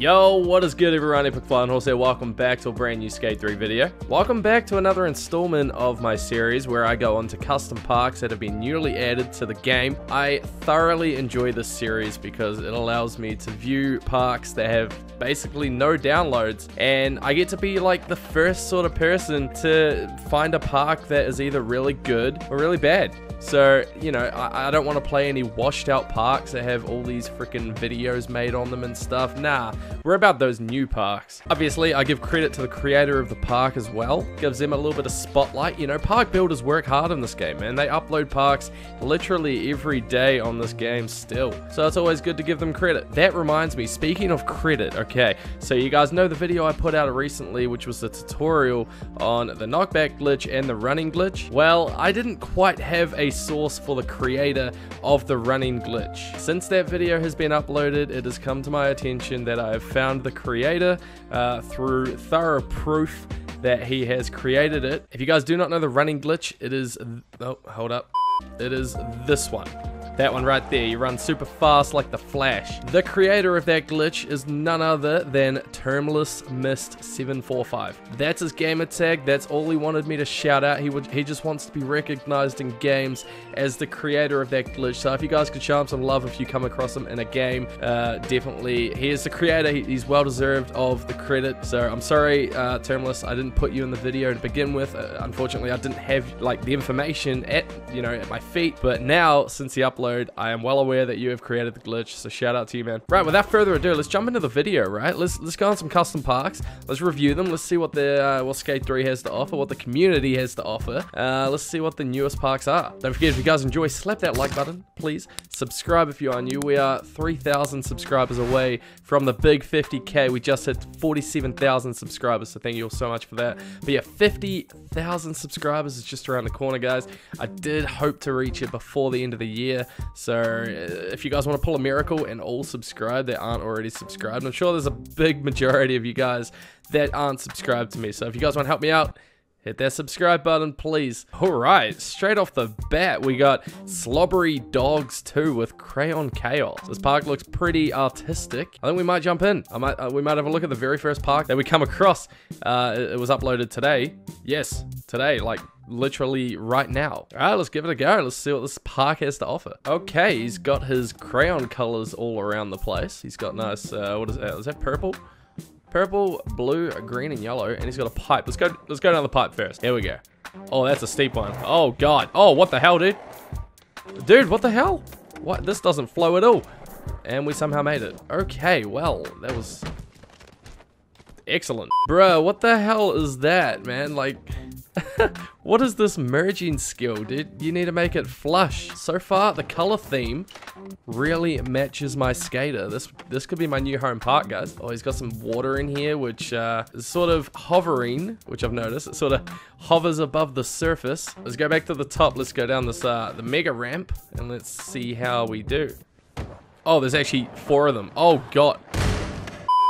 Yo, what is good everyone, Epic Flying Horse here, welcome back to a brand new Skate 3 video. Welcome back to another installment of my series where I go onto custom parks that have been newly added to the game. I thoroughly enjoy this series because it allows me to view parks that have basically no downloads, and I get to be like the first sort of person to find a park that is either really good or really bad. So, you know, I don't want to play any washed out parks that have all these freaking videos made on them and stuff. Nah, we're about those new parks. Obviously, I give credit to the creator of the park as well. Gives them a little bit of spotlight. You know, park builders work hard in this game, and they upload parks literally every day on this game still. So it's always good to give them credit. That reminds me, speaking of credit, okay, so you guys know the video I put out recently, which was the tutorial on the knockback glitch and the running glitch. Well, I didn't quite have a source for the creator of the running glitch. Since that video has been uploaded, it has come to my attention that I have found the creator through thorough proof that he has created it. If you guys do not know the running glitch, it is, oh, hold up. It is this one. That one right there, you run super fast like the Flash. The creator of that glitch is none other than termless mist 745. That's his gamer tag, that's all he wanted me to shout out. He just wants to be recognized in games as the creator of that glitch. So if you guys could show him some love if you come across him in a game, definitely. He is the creator, he's well deserved of the credit. So I'm sorry, termless, I didn't put you in the video to begin with. Unfortunately, I didn't have like the information at my feet, but now since he uploaded, I am well aware that you have created the glitch, so shout out to you, man. Right, without further ado, let's jump into the video, right? Let's go on some custom parks. Let's review them. Let's see what the what Skate 3 has to offer, what the community has to offer. Let's see what the newest parks are. Don't forget, if you guys enjoy, slap that like button, please. Subscribe if you are new. We are 3,000 subscribers away from the big 50K. We just hit 47,000 subscribers, so thank you all so much for that. But yeah, 50,000 subscribers is just around the corner, guys. I did hope to reach it before the end of the year. So if you guys want to pull a miracle and all subscribe that aren't already subscribed, I'm sure there's a big majority of you guys that aren't subscribed to me. So if you guys want to help me out, hit that subscribe button, please. All right, straight off the bat, we got Slobbery Dogs 2 with Crayon Chaos. This park looks pretty artistic. I think we might jump in. We might have a look at the very first park that we come across. It was uploaded today. Yes, today, like literally right now. All right, let's give it a go. Let's see what this park has to offer. Okay, he's got his crayon colors all around the place. He's got nice, what is that? Is that purple? Purple, blue, green, and yellow, and he's got a pipe. Let's go down the pipe first. Here we go. Oh, that's a steep one. Oh god. Oh, what the hell, dude? Dude, what the hell? What? This doesn't flow at all. And we somehow made it. Okay, well, that was excellent. Bro, what the hell is that, man? Like, what is this merging skill, dude? You need to make it flush. So far, the color theme really matches my skater. This could be my new home park, guys. Oh, he's got some water in here, which is sort of hovering, which I've noticed. It sort of hovers above the surface. Let's go back to the top. Let's go down this the mega ramp, and let's see how we do. Oh, there's actually four of them. Oh, god.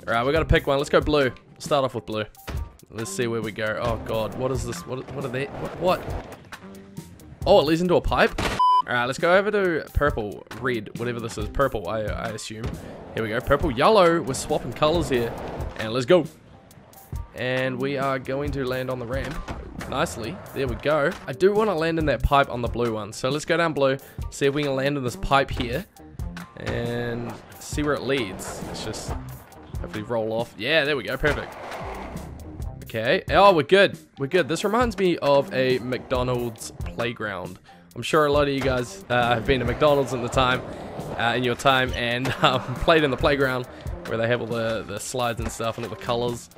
All right, we got to pick one. Let's go blue. Start off with blue. Let's see where we go. Oh god, what is this? What are they? What? Oh, it leads into a pipe? Alright, let's go over to purple, red, whatever this is. Purple, I assume. Here we go. Purple, yellow. We're swapping colors here. And let's go. And we are going to land on the ramp. Nicely. There we go. I do want to land in that pipe on the blue one. So let's go down blue. See if we can land in this pipe here. And see where it leads. Let's just hopefully roll off. Yeah, there we go. Perfect. Okay. Oh, we're good. We're good. This reminds me of a McDonald's playground. I'm sure a lot of you guys have been to McDonald's in your time and played in the playground where they have all the slides and stuff and all the colors.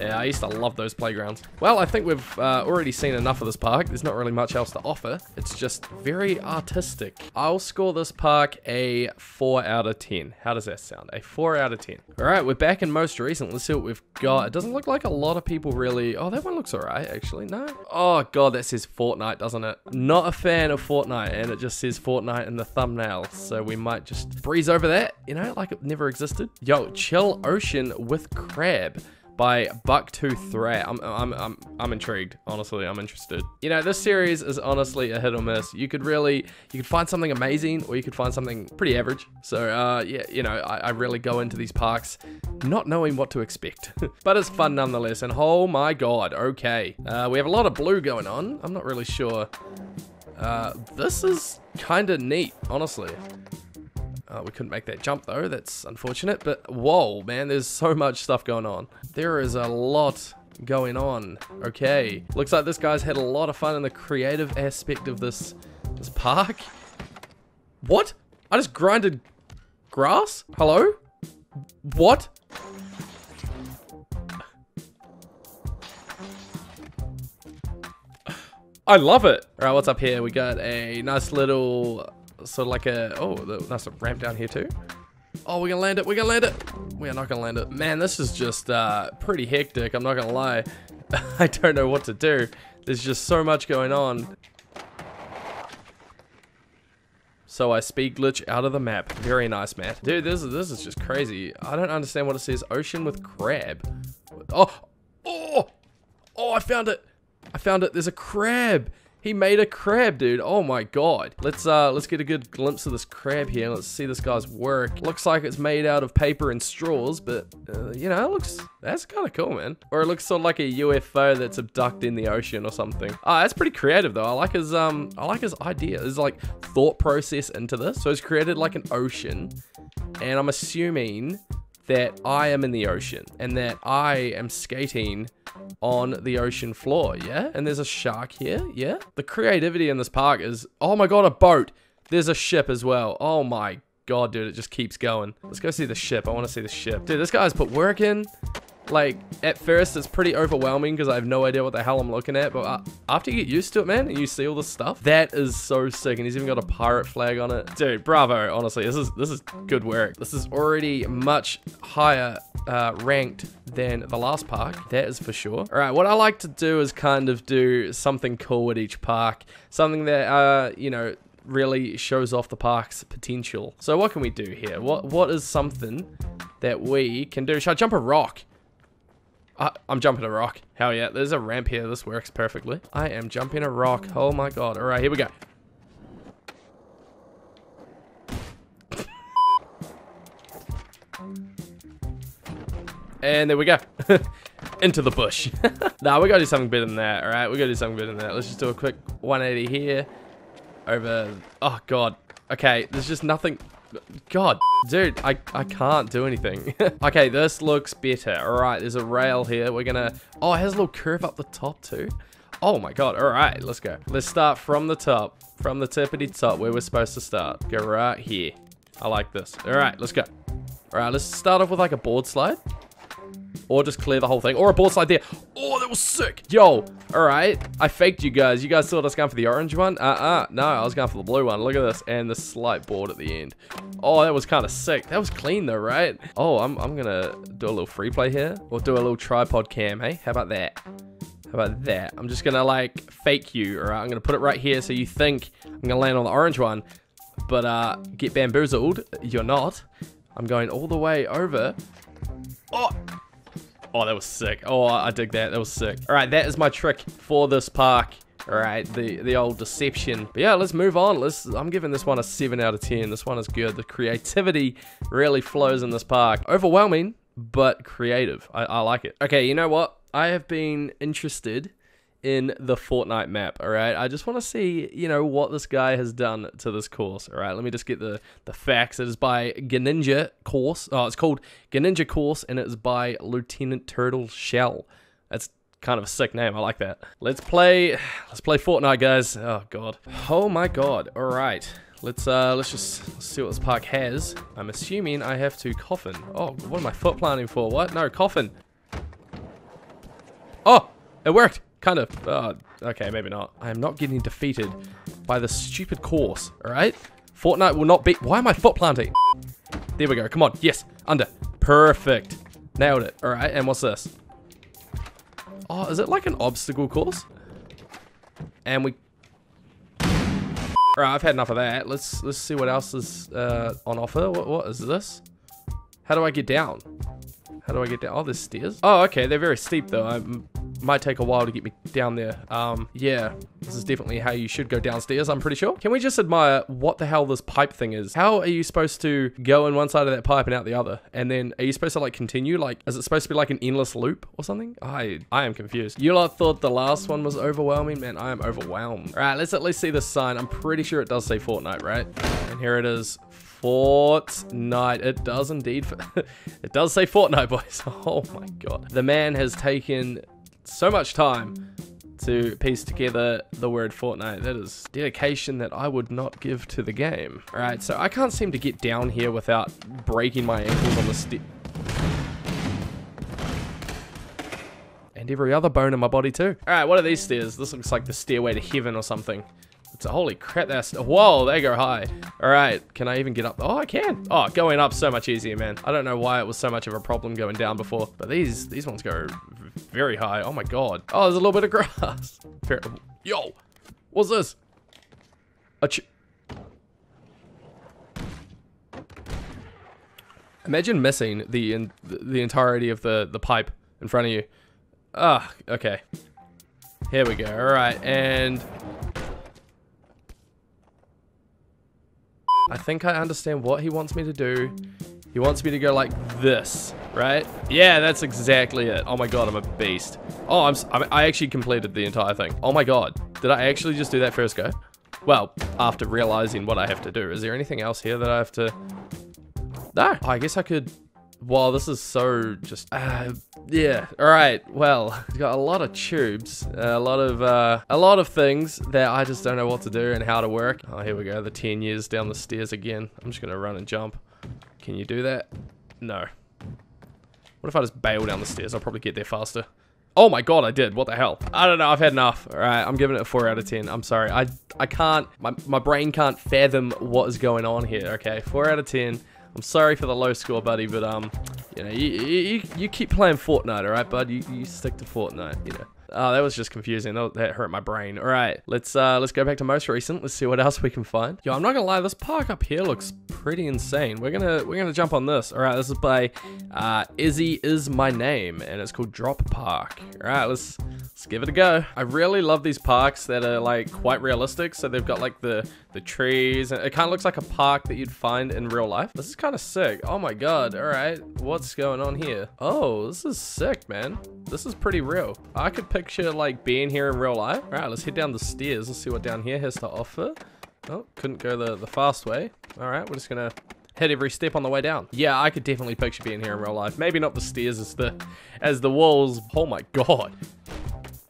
Yeah, I used to love those playgrounds. Well, I think we've already seen enough of this park. There's not really much else to offer. It's just very artistic. I'll score this park a 4 out of 10. How does that sound? A 4 out of 10. All right, we're back in most recent. Let's see what we've got. It doesn't look like a lot of people really... Oh, that one looks all right, actually. No. Oh, God, that says Fortnite, doesn't it? Not a fan of Fortnite, and it just says Fortnite in the thumbnail. So we might just breeze over that, you know, like it never existed. Yo, Chill Ocean with Crab. by Bucktooth Threat. I'm intrigued. Honestly, I'm interested. You know, this series is honestly a hit or miss. You could find something amazing, or you could find something pretty average. So yeah, you know, I really go into these parks not knowing what to expect, but it's fun nonetheless. And oh my god, okay, we have a lot of blue going on. I'm not really sure. This is kind of neat, honestly. We couldn't make that jump though, that's unfortunate, but whoa, man, there's so much stuff going on. There is a lot going on. Okay, looks like this guy's had a lot of fun in the creative aspect of this park. What? I just grinded grass? Hello? What? I love it. All right, what's up here? We got a nice little sort of like a, oh, nice ramp down here too. Oh, we're gonna land it. We're gonna land it. We are not gonna land it. Man, this is just pretty hectic. I'm not gonna lie. I don't know what to do. There's just so much going on. So I speed glitch out of the map. Very nice, Matt. Dude, this is just crazy. I don't understand what it says. Ocean with crab. Oh, oh, oh! I found it. I found it. There's a crab. He made a crab, dude. Oh my god. Let's get a good glimpse of this crab here. Let's see this guy's work. Looks like it's made out of paper and straws, but you know, it looks, that's kind of cool, man. Or it looks sort of like a UFO that's abducting the ocean or something. Ah, that's pretty creative though. I like his idea. There's like thought process into this. So he's created like an ocean, and I'm assuming that I am in the ocean and that I am skating on the ocean floor, yeah? And there's a shark here, yeah? The creativity in this park is, oh my god, a boat! There's a ship as well. Oh my god, dude, it just keeps going. Let's go see the ship. I want to see the ship. Dude, this guy's put work in. Like, at first, it's pretty overwhelming because I have no idea what the hell I'm looking at, but after you get used to it, man, and you see all this stuff, that is so sick. And he's even got a pirate flag on it. Dude, bravo, honestly. This is good work. This is already much higher ranked than the last park, that is for sure. All right, what I like to do is kind of do something cool at each park, something that, you know, really shows off the park's potential. So what can we do here? What is something that we can do? Should I jump a rock? I'm jumping a rock. Hell yeah, there's a ramp here. This works perfectly. I am jumping a rock. Oh my god. All right, here we go. And there we go. Into the bush. Nah, we gotta do something better than that, all right? We gotta do something better than that. Let's just do a quick 180 here. Over. Oh god. Okay, there's just nothing. God, dude, I can't do anything. Okay, this looks better. All right, there's a rail here. We're gonna, oh, it has a little curve up the top too. Oh my god. All right, let's go. Let's start from the top, from the tippity top where we're supposed to start. Go right here. I like this. All right, let's go. All right, let's start off with like a board slide, or just clear the whole thing, or a board slide there. Oh, that was sick. Yo, all right, I faked you guys. You guys thought I was going for the orange one? No, I was going for the blue one. Look at this, and the slight board at the end. Oh, that was kind of sick. That was clean though, right? Oh, I'm gonna do a little free play here. We'll do a little tripod cam, hey? How about that? How about that? I'm just gonna like fake you, all right? I'm gonna put it right here so you think I'm gonna land on the orange one, but get bamboozled. You're not. I'm going all the way over. Oh! Oh, that was sick. Oh, I dig that. That was sick. All right, that is my trick for this park. All right, the old deception. But yeah, let's move on. I'm giving this one a 7 out of 10. This one is good. The creativity really flows in this park. Overwhelming, but creative. I like it. Okay, you know what? I have been interested in the Fortnite map, all right? I just want to see, you know, what this guy has done to this course, all right? Let me just get the facts. It is by Ganinja Course. Oh, it's called Ganinja Course, and it is by Lieutenant Turtle Shell. That's kind of a sick name. I like that. Let's play Fortnite, guys. Oh, God. Oh, my God. All right. Let's just see what this park has. I'm assuming I have to coffin. Oh, what am I foot planting for? What? No, coffin. Oh, it worked. Kind of. Okay, maybe not. I am not getting defeated by the stupid course, all right? Fortnite will not be... Why am I foot planting? There we go. Come on. Yes. Under. Perfect. Nailed it. All right. And what's this? Oh, is it like an obstacle course? And we... All right, I've had enough of that. Let's see what else is on offer. What is this? How do I get down? How do I get down? Oh, there's stairs. Oh, okay. They're very steep though. Might take a while to get me down there. Yeah, this is definitely how you should go downstairs, I'm pretty sure. Can we just admire what the hell this pipe thing is? How are you supposed to go in one side of that pipe and out the other? And then are you supposed to like continue? Like, is it supposed to be like an endless loop or something? I am confused. You lot thought the last one was overwhelming? Man, I am overwhelmed. All right, let's at least see this sign. I'm pretty sure it does say Fortnite, right? And here it is. Fortnite. It does indeed. It does say Fortnite, boys. Oh my God. The man has taken so much time to piece together the word Fortnite. That is dedication that I would not give to the game. All right, so I can't seem to get down here without breaking my ankles on the step. And every other bone in my body too. All right, what are these stairs? This looks like the stairway to heaven or something. It's a, holy crap, that's, whoa, they go high. All right, can I even get up? Oh, I can. Oh, going up so much easier, man. I don't know why it was so much of a problem going down before, but these ones go very high. Oh my God. Oh, there's a little bit of grass. Yo, what's this? Imagine missing the entirety of the pipe in front of you. Ah, oh, okay. Here we go, all right, and I think I understand what he wants me to do. He wants me to go like this, right? Yeah, that's exactly it. Oh my God, I'm a beast. Oh, I actually completed the entire thing. Oh my God, did I actually just do that first go? Well, after realizing what I have to do. Is there anything else here that I have to? No, I guess I could. Wow, this is so just, yeah. All right, well, it's got a lot of tubes, a lot of things that I just don't know what to do and how to work. Oh, here we go, the 10 years down the stairs again. I'm just gonna run and jump. Can you do that? No. What if I just bail down the stairs? I'll probably get there faster. Oh my God, I did, what the hell? I don't know, I've had enough. All right, I'm giving it a 4 out of 10. I'm sorry, I can't, my brain can't fathom what is going on here. Okay, 4 out of 10. I'm sorry for the low score, buddy, but you know, you keep playing Fortnite, all right, bud? You stick to Fortnite, you know. Oh, that was just confusing. That hurt my brain. All right, let's go back to most recent. Let's see what else we can find. Yo, I'm not gonna lie, this park up here looks pretty insane. We're gonna jump on this. All right, this is by Izzy Is My Name, and it's called Drop Park. All right, let's give it a go. I really love these parks that are like quite realistic. So they've got like the trees, and it kind of looks like a park that you'd find in real life. This is kind of sick. Oh my God. All right, what's going on here? Oh, this is sick, man. This is pretty real. I could picture like being here in real life. All right, let's head down the stairs. Let's see what down here has to offer. Oh, couldn't go the fast way. All right, we're just gonna hit every step on the way down. Yeah, I could definitely picture being here in real life. Maybe not the stairs as the walls. Oh my God.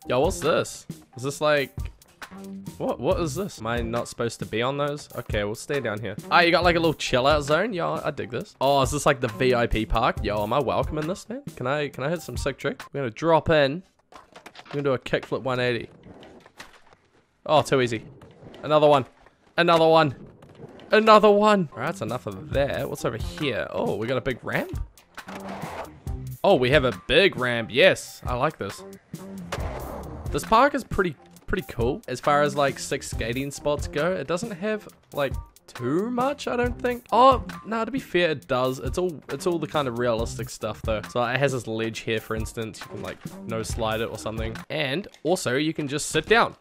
Yo, what's this? Is this like, what is this? Am I not supposed to be on those? Okay, we'll stay down here. Oh, you got like a little chill out zone. Yo, I dig this. Oh, is this like the VIP park? Yo, am I welcome in this, man? Can I hit some sick trick? We're gonna drop in. I'm gonna do a kickflip 180. Oh, too easy. Another one. Another one. Another one. All right, that's enough of that. What's over here? Oh, we got a big ramp. Oh, we have a big ramp. Yes, I like this. This park is pretty cool. As far as like 6 skating spots go, it doesn't have like too much, I don't think. Oh, no, to be fair, it does. It's all the kind of realistic stuff though. So it has this ledge here, for instance. You can like no slide it or something. And also you can just sit down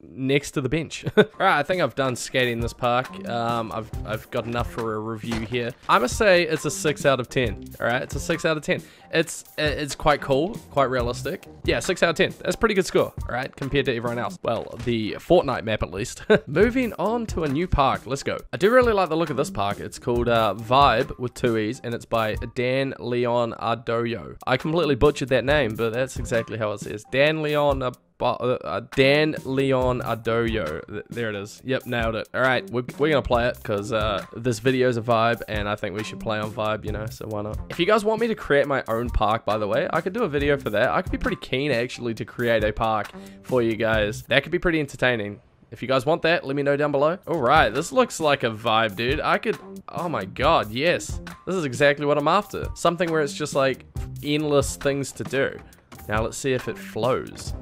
next to the bench. All right, I think I've done skating this park. I've got enough for a review here. I must say it's a 6 out of 10. All right, it's a 6 out of 10. It's quite cool, quite realistic. Yeah, 6 out of 10. That's a pretty good score. All right, compared to everyone else. Well, the Fortnite map at least. Moving on to a new park. Let's go. I do really like the look of this park. It's called Vibe with 2 E's, and it's by Dan Leonardo. I completely butchered that name, but that's exactly how it says. Dan Leonardo. Dan Leonardo. There it is. Yep, nailed it. All right, we're gonna play it because this video is a vibe, and I think we should play on vibe, you know, so why not? If you guys want me to create my own park, by the way, I could do a video for that. I could be pretty keen actually to create a park for you guys. That could be pretty entertaining. If you guys want that, let me know down below. All right, this looks like a vibe, dude. I could, oh my God, yes. This is exactly what I'm after. Something where it's just like endless things to do. Now let's see if it flows.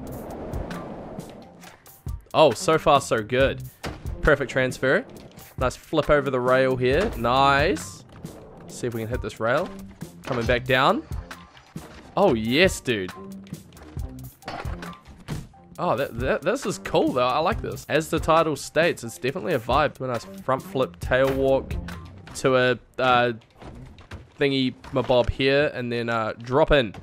Oh, so far so good. Perfect transfer. Nice flip over the rail here. Nice. Let's see if we can hit this rail. Coming back down. Oh, yes, dude. Oh, this is cool, though. I like this. As the title states, it's definitely a vibe. To a nice front flip, tail walk, to a thingy mabob here, and then drop in.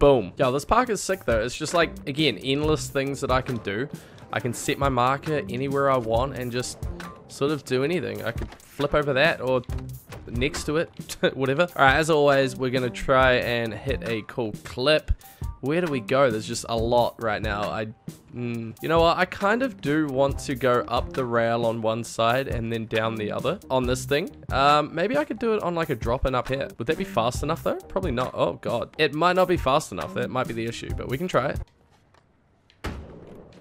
Boom. Yo, this park is sick, though. It's just like, again, endless things that I can do. I can set my marker anywhere I want and just sort of do anything. I could flip over that or next to it, whatever. All right, as always, we're gonna try and hit a cool clip. Where do we go? There's just a lot right now. You know what? I kind of do want to go up the rail on one side and then down the other on this thing. Maybe I could do it on like a drop in up here. Would that be fast enough though? Probably not. Oh God. It might not be fast enough. That might be the issue, but we can try it.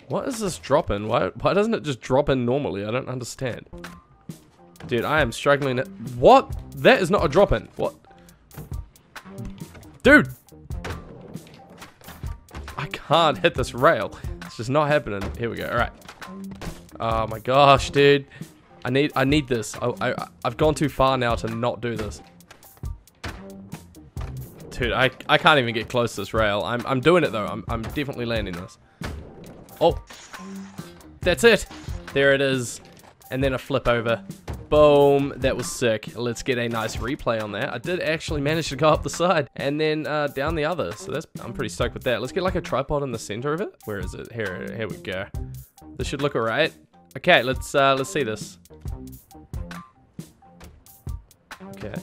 What is this drop in? Why doesn't it just drop in normally? I don't understand. Dude, I am struggling. What? That is not a drop in. What? Dude. I can't hit this rail. It's just not happening. Here we go. All right. Oh my gosh, dude. I need this. I've gone too far now to not do this. Dude, I can't even get close to this rail. I'm doing it though. I'm definitely landing this. Oh. That's it. There it is. And then a flip over. Boom. That was sick. Let's get a nice replay on that. I did actually manage to go up the side and then down the other. So that's, I'm pretty stoked with that. Let's get like a tripod in the center of it. Where is it? Here we go. This should look all right. Okay, let's see this. Okay.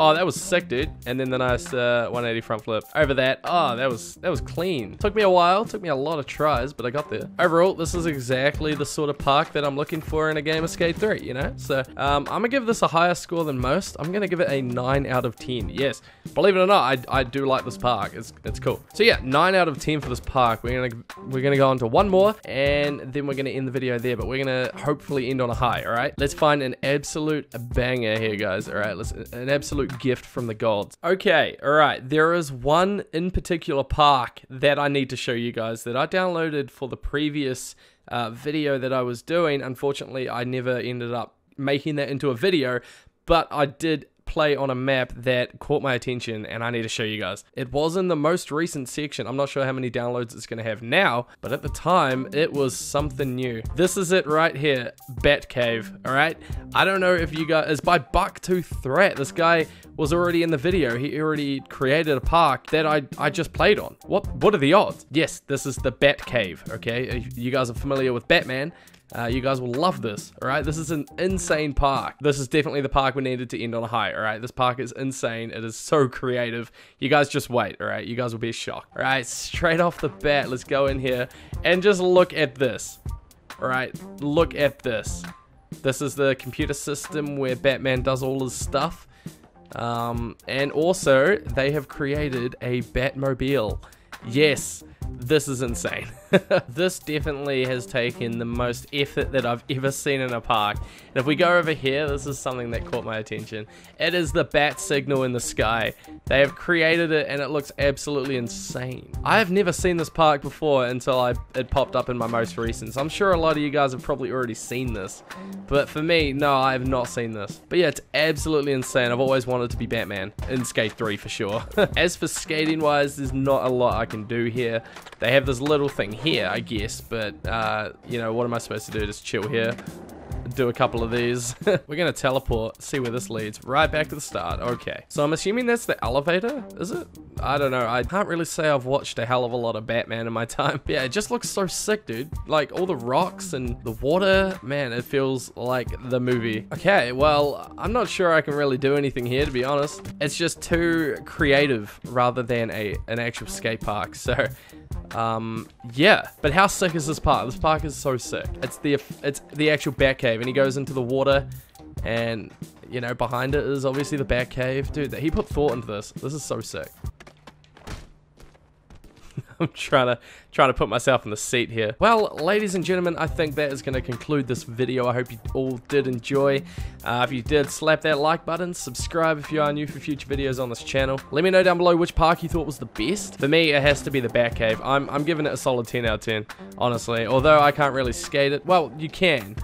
Oh, that was sick, dude. And then the nice 180 front flip over that. Oh, that was clean. Took me a while. Took me a lot of tries, but I got there. Overall, this is exactly the sort of park that I'm looking for in a game of Skate 3, you know? So, I'm going to give this a higher score than most. I'm going to give it a 9 out of 10. Yes. Believe it or not, I do like this park. It's cool. So, yeah, 9 out of 10 for this park. We're going to go on to one more, and then we're going to end the video there, but we're going to hopefully end on a high, all right? Let's find an absolute banger here, guys, all right? An absolute gift from the gods. Okay, all right, there is one in particular park that I need to show you guys that I downloaded for the previous video that I was doing. Unfortunately, I never ended up making that into a video, but I did play on a map that caught my attention and I need to show you guys. It was in the most recent section. I'm not sure how many downloads it's going to have now, but at the time it was something new. This is it right here, Bat Cave. All right, I don't know if you guys, it's by Bucktooth Threat. This guy was already in the video. He already created a park that I just played on. What are the odds? Yes, this is the Bat Cave. Okay, if you guys are familiar with Batman, you guys will love this, all right? This is an insane park. This is definitely the park we needed to end on a high, all right? This park is insane. It is so creative. You guys just wait, all right? You guys will be shocked. All right, straight off the bat, let's go in here and just look at this, all right? Look at this. This is the computer system where Batman does all his stuff. And also, they have created a Batmobile. Yes. This is insane. This definitely has taken the most effort that I've ever seen in a park. And if we go over here, this is something that caught my attention. It is the bat signal in the sky. They have created it and it looks absolutely insane. I have never seen this park before until it popped up in my most recent. So I'm sure a lot of you guys have probably already seen this. But for me, no, I have not seen this. But yeah, it's absolutely insane. I've always wanted to be Batman in Skate 3 for sure. As for skating wise, there's not a lot I can do here. They have this little thing here, I guess, but, you know, what am I supposed to do? Just chill here, do a couple of these. We're gonna teleport, see where this leads. Right back to the start, okay. So I'm assuming that's the elevator, is it? I don't know, I can't really say I've watched a hell of a lot of Batman in my time. But yeah, it just looks so sick, dude. Like, all the rocks and the water, man, it feels like the movie. Okay, well, I'm not sure I can really do anything here, to be honest. It's just too creative rather than an actual skate park, so... yeah, but how sick is this park? This park is so sick. It's the actual Bat Cave, and he goes into the water, and you know behind it is obviously the Bat Cave, dude. He put thought into this. This is so sick. I'm trying to put myself in the seat here. Well, ladies and gentlemen, I think that is going to conclude this video. I hope you all did enjoy. If you did, slap that like button. Subscribe if you are new for future videos on this channel. Let me know down below which park you thought was the best. For me, it has to be the Bat Cave. I'm giving it a solid 10 out of 10, honestly. Although I can't really skate it. Well, you can.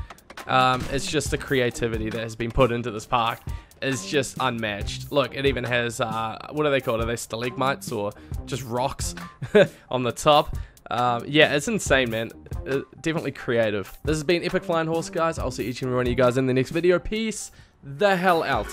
It's just the creativity that has been put into this park. is just unmatched. Look, it even has, what are they called? Are they stalagmites or just rocks on the top? Yeah, it's insane, man. Definitely creative. This has been Epic Flying Horse, guys. I'll see each and every one of you guys in the next video. Peace the hell out.